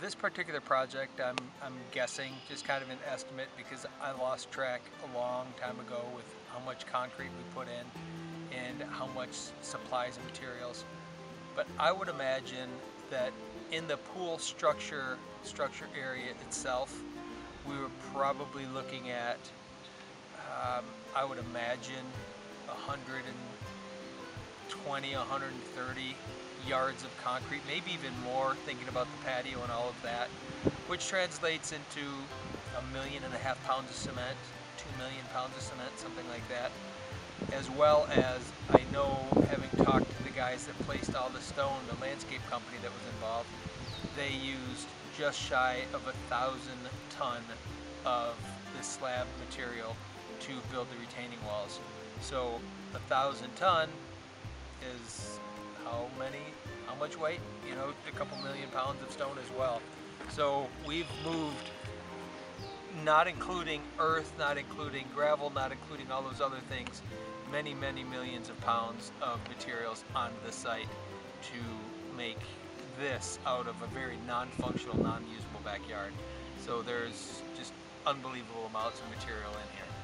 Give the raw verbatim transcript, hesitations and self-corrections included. this particular project, I'm, I'm guessing, just kind of an estimate, because I lost track a long time ago with how much concrete we put in and how much supplies and materials. But I would imagine that in the pool structure, structure area itself, we were probably looking at, um, I would imagine, one hundred twenty, one hundred thirty yards of concrete, maybe even more, thinking about the patio and all of that, which translates into a million and a half pounds of cement, two million pounds of cement, something like that. As well as, I know, having talked to the guys that placed all the stone, the landscape company that was involved, they used just shy of a thousand ton of the slab material to build the retaining walls. So a thousand ton is how many, how much weight? You know, a couple million pounds of stone as well. So we've moved, not including earth, not including gravel, not including all those other things, many, many millions of pounds of materials onto the site to make this out of a very non-functional, non-usable backyard. So there's just unbelievable amounts of material in here.